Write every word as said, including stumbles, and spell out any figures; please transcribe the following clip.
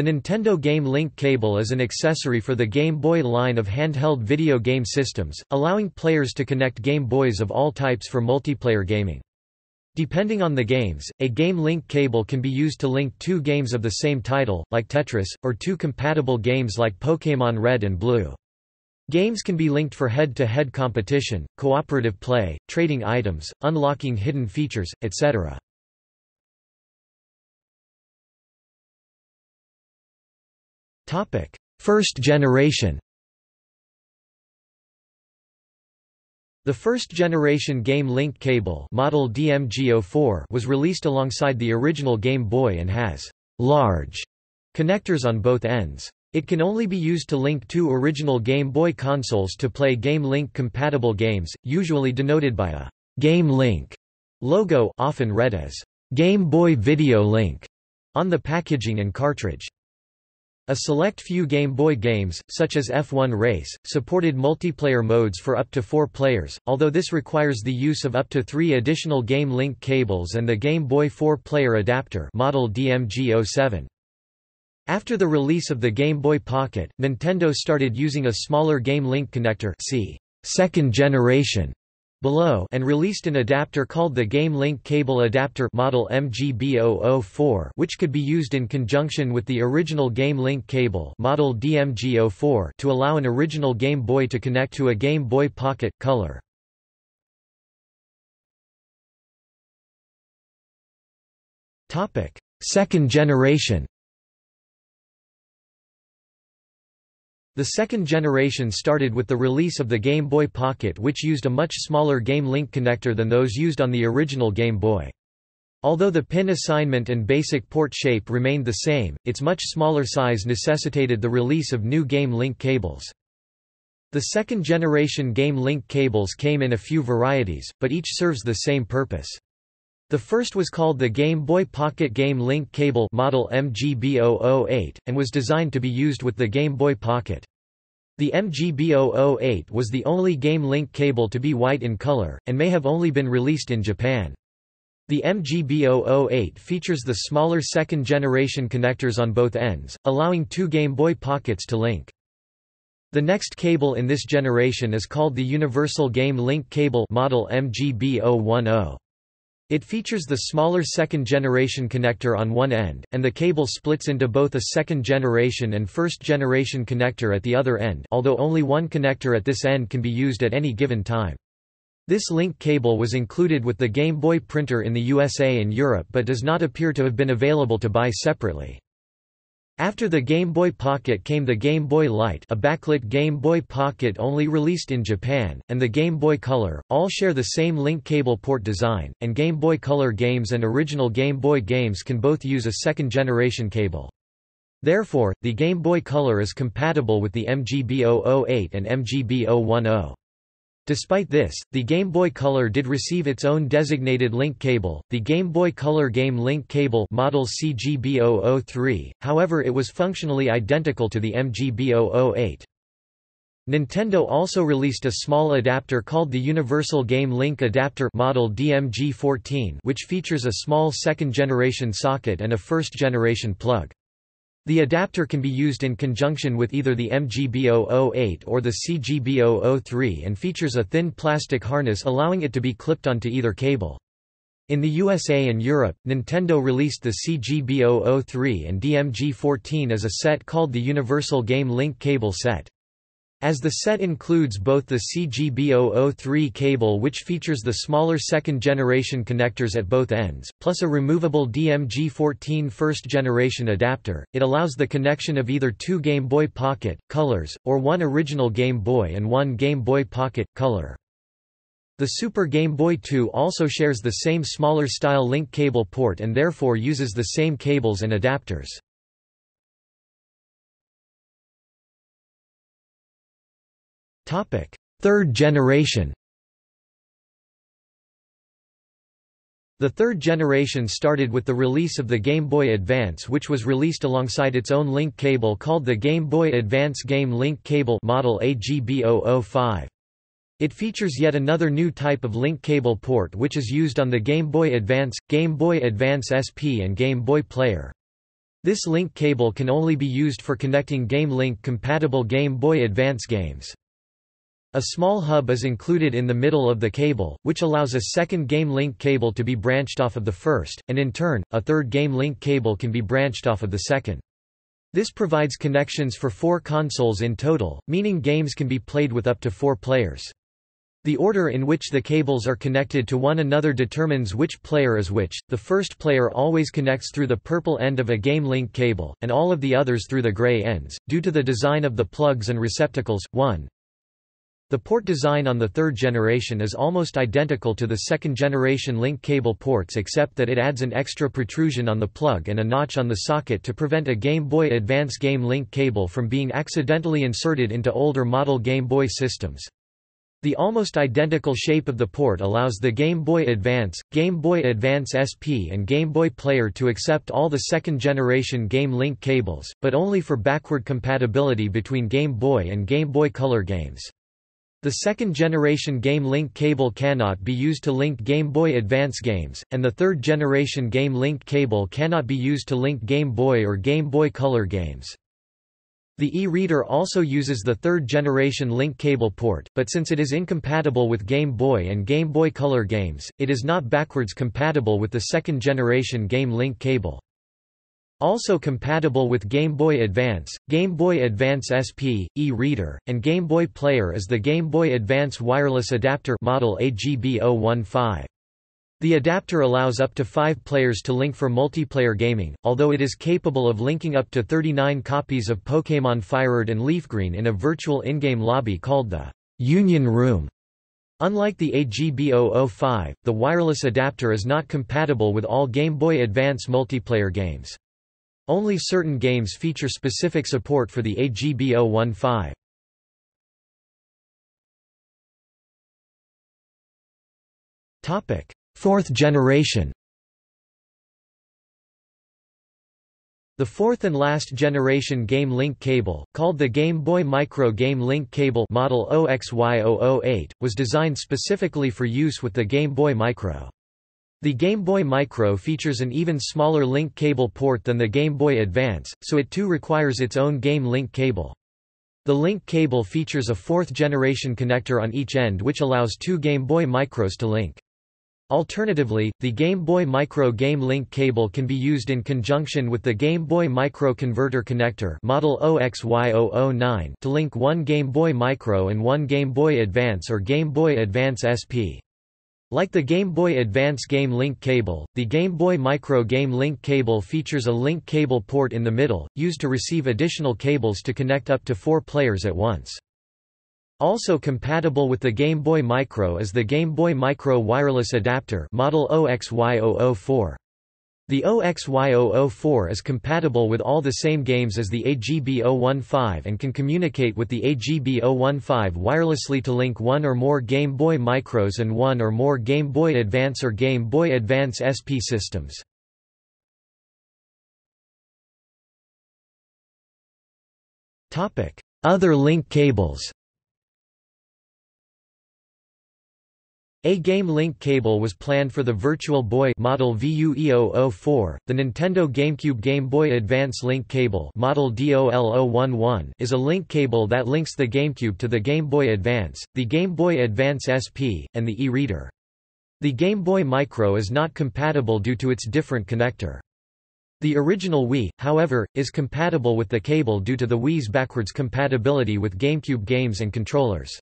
The Nintendo Game Link Cable is an accessory for the Game Boy line of handheld video game systems, allowing players to connect Game Boys of all types for multiplayer gaming. Depending on the games, a Game Link Cable can be used to link two games of the same title, like Tetris, or two compatible games like Pokémon Red and Blue. Games can be linked for head-to-head competition, cooperative play, trading items, unlocking hidden features, et cetera. First generation. The first generation Game Link Cable model D M G zero four was released alongside the original Game Boy and has large connectors on both ends. It can only be used to link two original Game Boy consoles to play Game Link compatible games, usually denoted by a Game Link logo, often read as Game Boy Video Link, on the packaging and cartridge. A select few Game Boy games, such as F one Race, supported multiplayer modes for up to four players, although this requires the use of up to three additional Game Link cables and the Game Boy four-player adapter model D M G zero seven. After the release of the Game Boy Pocket, Nintendo started using a smaller Game Link connector, see second generation below, and released an adapter called the Game Link Cable Adapter model M G B zero zero four, which could be used in conjunction with the original Game Link Cable model D M G zero four to allow an original Game Boy to connect to a Game Boy Pocket Color. Topic: second generation. The second generation started with the release of the Game Boy Pocket, which used a much smaller Game Link connector than those used on the original Game Boy. Although the pin assignment and basic port shape remained the same, its much smaller size necessitated the release of new Game Link cables. The second generation Game Link cables came in a few varieties, but each serves the same purpose. The first was called the Game Boy Pocket Game Link Cable model M G B zero zero eight, and was designed to be used with the Game Boy Pocket. The M G B zero zero eight was the only Game Link cable to be white in color, and may have only been released in Japan. The M G B zero zero eight features the smaller second-generation connectors on both ends, allowing two Game Boy Pockets to link. The next cable in this generation is called the Universal Game Link Cable model M G B zero one zero. It features the smaller second-generation connector on one end, and the cable splits into both a second-generation and first-generation connector at the other end, although only one connector at this end can be used at any given time. This link cable was included with the Game Boy printer in the U S A and Europe but does not appear to have been available to buy separately. After the Game Boy Pocket came the Game Boy Light, a backlit Game Boy Pocket only released in Japan, and the Game Boy Color, all share the same link cable port design, and Game Boy Color games and original Game Boy games can both use a second-generation cable. Therefore, the Game Boy Color is compatible with the M G B zero zero eight and M G B zero one zero. Despite this, the Game Boy Color did receive its own designated link cable, the Game Boy Color Game Link Cable model C G B zero zero three, however it was functionally identical to the M G B zero zero eight. Nintendo also released a small adapter called the Universal Game Link Adapter model D M G fourteen, which features a small second-generation socket and a first-generation plug. The adapter can be used in conjunction with either the M G B zero zero eight or the C G B zero zero three and features a thin plastic harness allowing it to be clipped onto either cable. In the U S A and Europe, Nintendo released the C G B zero zero three and D M G fourteen as a set called the Universal Game Link Cable set. As the set includes both the C G B zero zero three cable, which features the smaller second-generation connectors at both ends, plus a removable D M G fourteen first-generation adapter, it allows the connection of either two Game Boy Pocket Colors, or one original Game Boy and one Game Boy Pocket Color. The Super Game Boy two also shares the same smaller-style link cable port and therefore uses the same cables and adapters. Third generation. The third generation started with the release of the Game Boy Advance, which was released alongside its own link cable called the Game Boy Advance Game Link Cable model A G B zero zero five. It features yet another new type of link cable port which is used on the Game Boy Advance, Game Boy Advance S P and Game Boy Player. This link cable can only be used for connecting Game Link-compatible Game Boy Advance games. A small hub is included in the middle of the cable, which allows a second Game Link cable to be branched off of the first, and in turn, a third Game Link cable can be branched off of the second. This provides connections for four consoles in total, meaning games can be played with up to four players. The order in which the cables are connected to one another determines which player is which. The first player always connects through the purple end of a Game Link cable, and all of the others through the gray ends, due to the design of the plugs and receptacles. one. The port design on the third generation is almost identical to the second generation link cable ports, except that it adds an extra protrusion on the plug and a notch on the socket to prevent a Game Boy Advance Game Link cable from being accidentally inserted into older model Game Boy systems. The almost identical shape of the port allows the Game Boy Advance, Game Boy Advance S P and Game Boy Player to accept all the second-generation Game Link cables, but only for backward compatibility between Game Boy and Game Boy Color games. The second-generation Game Link cable cannot be used to link Game Boy Advance games, and the third-generation Game Link cable cannot be used to link Game Boy or Game Boy Color games. The e-reader also uses the third-generation link cable port, but since it is incompatible with Game Boy and Game Boy Color games, it is not backwards compatible with the second-generation Game Link cable. Also compatible with Game Boy Advance, Game Boy Advance S P, e-reader, and Game Boy Player is the Game Boy Advance Wireless Adapter model A G B zero one five. The adapter allows up to five players to link for multiplayer gaming, although it is capable of linking up to thirty-nine copies of Pokémon FireRed and Leafgreen in a virtual in-game lobby called the Union Room. Unlike the A G B zero zero five, the wireless adapter is not compatible with all Game Boy Advance multiplayer games. Only certain games feature specific support for the A G B zero one five. Topic: Fourth generation. The fourth and last generation Game Link cable, called the Game Boy Micro Game Link Cable model zero X Y zero zero eight, was designed specifically for use with the Game Boy Micro. The Game Boy Micro features an even smaller link cable port than the Game Boy Advance, so it too requires its own Game Link cable. The link cable features a fourth generation connector on each end which allows two Game Boy Micros to link. Alternatively, the Game Boy Micro Game Link cable can be used in conjunction with the Game Boy Micro Converter Connector model zero X Y zero zero nine to link one Game Boy Micro and one Game Boy Advance or Game Boy Advance S P. Like the Game Boy Advance Game Link cable, the Game Boy Micro Game Link cable features a link cable port in the middle, used to receive additional cables to connect up to four players at once. Also compatible with the Game Boy Micro is the Game Boy Micro Wireless Adapter model zero X Y zero zero four. The zero X Y zero zero four is compatible with all the same games as the A G B zero one five and can communicate with the A G B zero one five wirelessly to link one or more Game Boy Micros and one or more Game Boy Advance or Game Boy Advance S P systems. Other link cables. A Game Link cable was planned for the Virtual Boy model V U E zero zero four. The Nintendo GameCube Game Boy Advance Link Cable model D O L zero one one is a link cable that links the GameCube to the Game Boy Advance, the Game Boy Advance S P, and the e-reader. The Game Boy Micro is not compatible due to its different connector. The original Wii, however, is compatible with the cable due to the Wii's backwards compatibility with GameCube games and controllers.